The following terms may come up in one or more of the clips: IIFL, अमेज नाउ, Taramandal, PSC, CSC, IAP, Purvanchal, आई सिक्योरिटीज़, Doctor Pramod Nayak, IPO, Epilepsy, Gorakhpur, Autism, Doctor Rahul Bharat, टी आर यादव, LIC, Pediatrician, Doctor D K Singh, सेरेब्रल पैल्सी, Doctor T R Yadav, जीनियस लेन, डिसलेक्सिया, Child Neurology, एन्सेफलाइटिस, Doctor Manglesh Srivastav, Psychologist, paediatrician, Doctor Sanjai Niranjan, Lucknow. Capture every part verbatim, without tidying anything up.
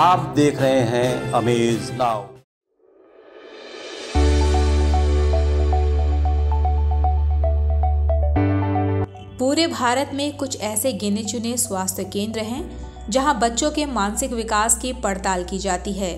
आप देख रहे हैं अमेज नाउ। पूरे भारत में कुछ ऐसे गिने चुने स्वास्थ्य केंद्र हैं जहां बच्चों के मानसिक विकास की पड़ताल की जाती है।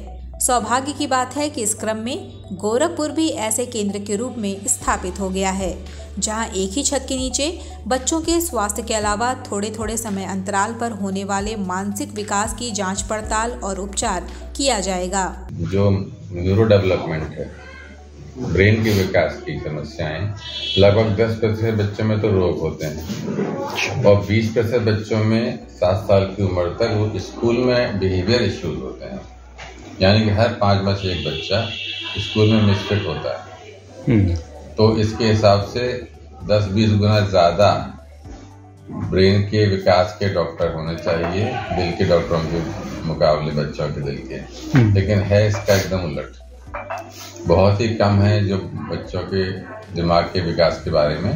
सौभाग्य की बात है कि इस क्रम में गोरखपुर भी ऐसे केंद्र के रूप में स्थापित हो गया है, जहां एक ही छत के नीचे बच्चों के स्वास्थ्य के अलावा थोड़े थोड़े समय अंतराल पर होने वाले मानसिक विकास की जांच पड़ताल और उपचार किया जाएगा। जो न्यूरो डेवलपमेंट है, ब्रेन के विकास की समस्याएं, लगभग दस प्रतिशत बच्चों में तो रोग होते हैं और बीस प्रतिशत बच्चों में सात साल की उम्र तक वो स्कूल में बिहेवियर इश्यूज होते हैं, यानी कि हर पाँच बच्चे एक बच्चा स्कूल में मिसफिट होता है। तो इसके हिसाब से दस बीस गुना ज़्यादा ब्रेन के विकास के डॉक्टर होने चाहिए दिल के डॉक्टरों के मुकाबले बच्चों के दिल के, लेकिन है इसका एकदम उलट। बहुत ही कम है जो बच्चों के दिमाग के विकास के बारे में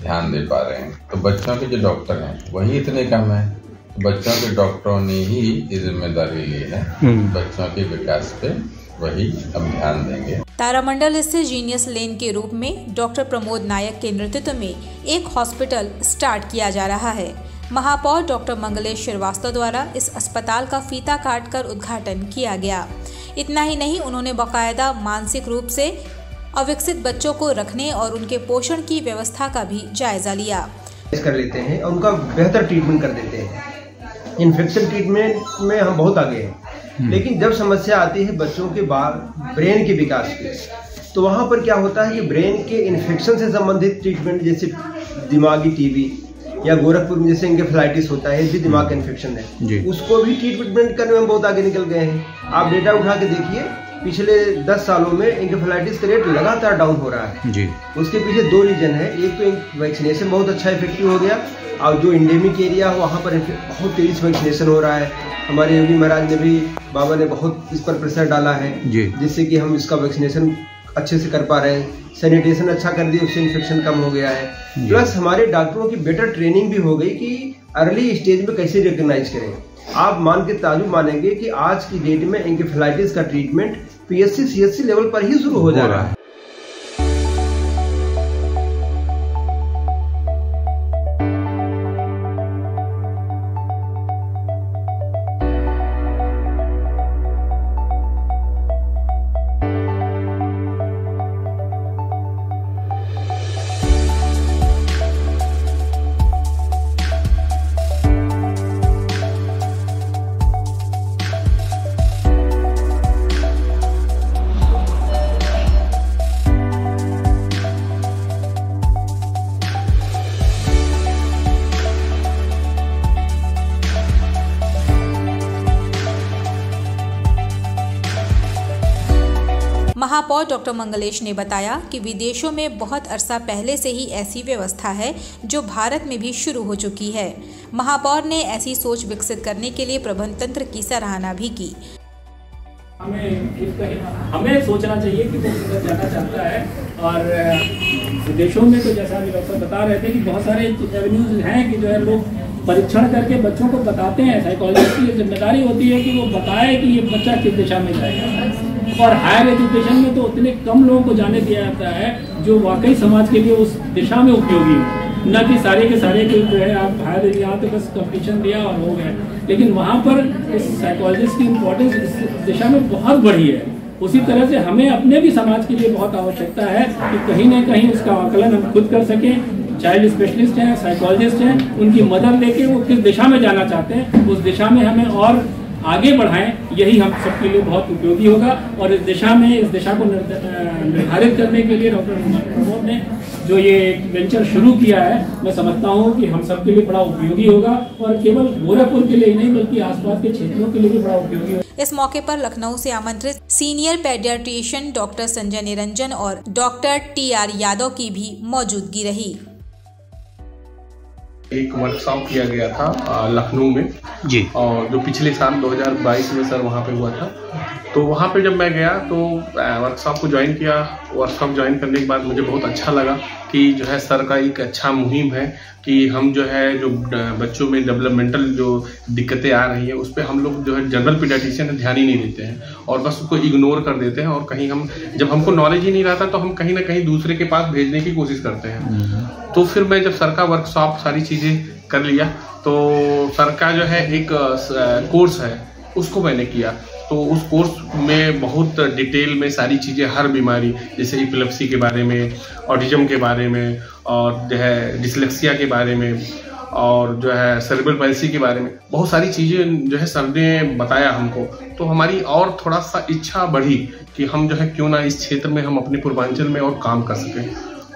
ध्यान दे पा रहे हैं। तो बच्चों के जो डॉक्टर हैं वही इतने कम हैं। तो बच्चों के डॉक्टरों ने ही ये जिम्मेदारी ली है, बच्चों के विकास पे वही अब ध्यान देंगे। तारामंडल स्थित जीनियस लेन के रूप में डॉक्टर प्रमोद नायक के नेतृत्व में एक हॉस्पिटल स्टार्ट किया जा रहा है। महापौर डॉक्टर मंगलेश श्रीवास्तव द्वारा इस अस्पताल का फीता काटकर उद्घाटन किया गया। इतना ही नहीं, उन्होंने बाकायदा मानसिक रूप से अविकसित बच्चों को रखने और उनके पोषण की व्यवस्था का भी जायजा लिया। कर लेते हैं और उनका बेहतर ट्रीटमेंट कर देते हैं। इन्फेक्शन ट्रीटमेंट में हम बहुत आगे हैं, लेकिन जब समस्या आती है बच्चों के बाहर ब्रेन के विकास की, तो वहाँ पर क्या होता है कि ब्रेन के इन्फेक्शन से संबंधित ट्रीटमेंट, जैसे दिमागी टीबी या गोरखपुर में जैसे एन्सेफलाइटिस होता है, भी दिमाग का इन्फेक्शन है, उसको भी ट्रीटमेंट करने में बहुत आगे निकल गए हैं। आप डेटा उठा के देखिए, पिछले दस सालों में एन्सेफलाइटिस का रेट लगातार डाउन हो रहा है जी। उसके पीछे दो रीजन है, एक तो वैक्सीनेशन बहुत अच्छा इफेक्टिव हो गया और जो इंडेमिक एरिया है वहाँ पर बहुत तेज वैक्सीनेशन हो रहा है। हमारे योगी महाराज ने भी, बाबा ने बहुत इस पर प्रेशर डाला है, जिससे कि हम इसका वैक्सीनेशन अच्छे से कर पा रहे हैं। सैनिटेशन अच्छा कर दिया, उससे इन्फेक्शन कम हो गया है। प्लस हमारे डॉक्टरों की बेटर ट्रेनिंग भी हो गई कि अर्ली स्टेज में कैसे रिकग्नाइज करें। आप मान के ताजुब मानेंगे कि आज की डेट में एन्सेफलाइटिस का ट्रीटमेंट पीएससी सीएससी लेवल पर ही शुरू हो जा रहा है। महापौर डॉक्टर मंगलेश ने बताया कि विदेशों में बहुत अरसा पहले से ही ऐसी व्यवस्था है जो भारत में भी शुरू हो चुकी है। महापौर ने ऐसी सोच विकसित करने के लिए प्रबंध तंत्र की सराहना भी की। हमें हमें सोचना चाहिए कि वो किधर जाना चाहता है, और विदेशों में तो जैसा भी डॉक्टर बता रहे थे कि बहुत सारे एवेन्यूज हैं कि जो है लोग परीक्षण करके बच्चों को बताते हैं। साइकोलॉजिस्ट की जिम्मेदारी होती है कि वो बताए कि ये बच्चा किस दिशा में जाएगा, और हायर एजुकेशन में तो उतने कम लोगों को जाने दिया जाता है जो वाकई समाज के लिए उस दिशा में उपयोगी हो, न कि सारे के सारे के जो है आप हायर, यहाँ तो बस कंपटीशन दिया और हो गए। लेकिन वहाँ पर इस साइकोलॉजिस्ट की इम्पोर्टेंस इस दिशा में बहुत बढ़ी है। उसी तरह से हमें अपने भी समाज के लिए बहुत आवश्यकता है कि कहीं ना कहीं उसका आकलन हम खुद कर सकें। चाइल्ड स्पेशलिस्ट हैं, साइकोलॉजिस्ट हैं, उनकी मदद लेके वो किस दिशा में जाना चाहते हैं उस दिशा में हमें और आगे बढ़ाएं, यही हम सबके लिए बहुत उपयोगी होगा। और इस दिशा में इस दिशा को निर्धारित करने के लिए डॉक्टर प्रमोद ने जो ये एक वेंचर शुरू किया है, मैं समझता हूँ कि हम सबके लिए बड़ा उपयोगी होगा, और केवल गोरखपुर के लिए नहीं बल्कि आसपास के क्षेत्रों के लिए भी बड़ा उपयोगी होगा। इस मौके पर लखनऊ से आमंत्रित senior paediatrician doctor Sanjay Niranjan और डॉक्टर टी आर यादव की भी मौजूदगी रही। एक वर्कशॉप किया गया था लखनऊ में जी, और जो पिछले साल दो हज़ार बाईस में सर वहाँ पे हुआ था। तो वहाँ पे जब मैं गया तो वर्कशॉप को ज्वाइन किया। वर्कशॉप ज्वाइन करने के बाद मुझे बहुत अच्छा लगा कि जो है सर का एक अच्छा मुहिम है कि हम जो है जो बच्चों में डेवलपमेंटल जो दिक्कतें आ रही हैं उस पर हम लोग जो है जनरल पीडियाट्रिशियन ध्यान ही नहीं देते हैं और बस उसको इग्नोर कर देते हैं, और कहीं हम जब हमको नॉलेज ही नहीं रहता तो हम कहीं ना कहीं दूसरे के पास भेजने की कोशिश करते हैं। तो फिर मैं जब सर का वर्कशॉप सारी चीज़ें कर लिया तो सर का जो है एक कोर्स है उसको मैंने किया। तो उस कोर्स में बहुत डिटेल में सारी चीज़ें, हर बीमारी जैसे एपिलेप्सी के बारे में, ऑटिज्म के बारे में, और जो है डिसलेक्सिया के बारे में, और जो है सेरेब्रल पैल्सी के बारे में बहुत सारी चीज़ें जो है सर ने बताया हमको। तो हमारी और थोड़ा सा इच्छा बढ़ी कि हम जो है क्यों ना इस क्षेत्र में हम अपने पूर्वांचल में और काम कर सकें।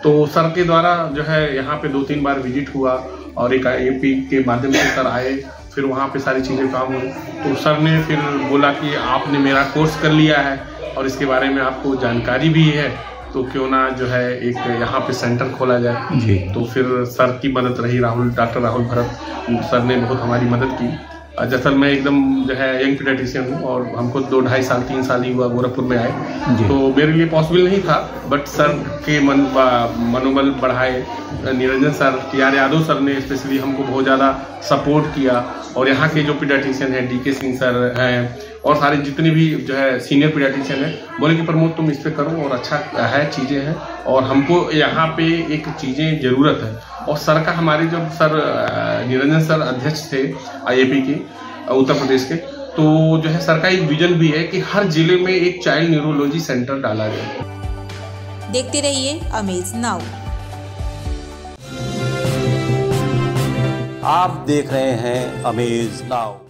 तो सर के द्वारा जो है यहाँ पे दो तीन बार विजिट हुआ और एक आई ए पी के माध्यम से सर आए, फिर वहाँ पे सारी चीज़ें काम हुई। तो सर ने फिर बोला कि आपने मेरा कोर्स कर लिया है और इसके बारे में आपको जानकारी भी है, तो क्यों ना जो है एक यहाँ पे सेंटर खोला जाए। तो फिर सर की मदद रही, राहुल डॉक्टर राहुल भरत सर ने बहुत हमारी मदद की। दरअसल मैं एकदम जो है यंग पीडियाट्रिशियन हूँ और हमको दो ढाई साल तीन साल ही हुआ गोरखपुर में आए, तो मेरे लिए पॉसिबल नहीं था, बट सर के मन मनोबल बढ़ाए Niranjan sir, टी आर यादव sir ने स्पेशली हमको बहुत ज़्यादा सपोर्ट किया। और यहाँ के जो पीडियाट्रिशियन हैं, डी के सिंह सर हैं और सारे जितने भी जो है सीनियर पीडियाट्रिशियन हैं, बोले कि प्रमोद तुम इस पर करो और अच्छा है, चीज़ें हैं और हमको यहाँ पे एक चीज़ें ज़रूरत है। और सर का हमारे जब सर निरंजन सर अध्यक्ष थे आई ए पी के उत्तर प्रदेश के, तो जो है सर का एक विजन भी है कि हर जिले में एक चाइल्ड न्यूरोलॉजी सेंटर डाला जाए। देखते रहिए अमेज नाउ। आप देख रहे हैं अमेज नाउ।